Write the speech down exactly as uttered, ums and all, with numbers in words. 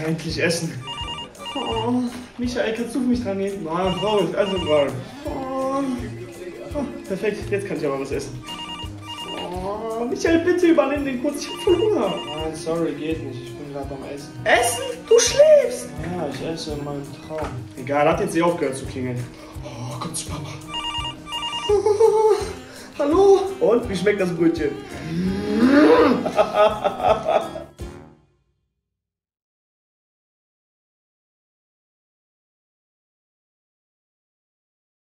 Oh, endlich essen. Oh, Michael, kannst du für mich dran nehmen? Nein, brauche ich. Also brauche oh, oh, perfekt, jetzt kann ich aber was essen. Oh, Michael, bitte übernimm den kurz. Ich hab voll Hunger. Nein, sorry, geht nicht. Ich bin gerade am Essen. Essen? Du schläfst? Ja, ich esse in meinem Traum. Egal, hat jetzt eh aufgehört zu klingeln. Oh, komm zu Papa. Hallo? Und, wie schmeckt das Brötchen?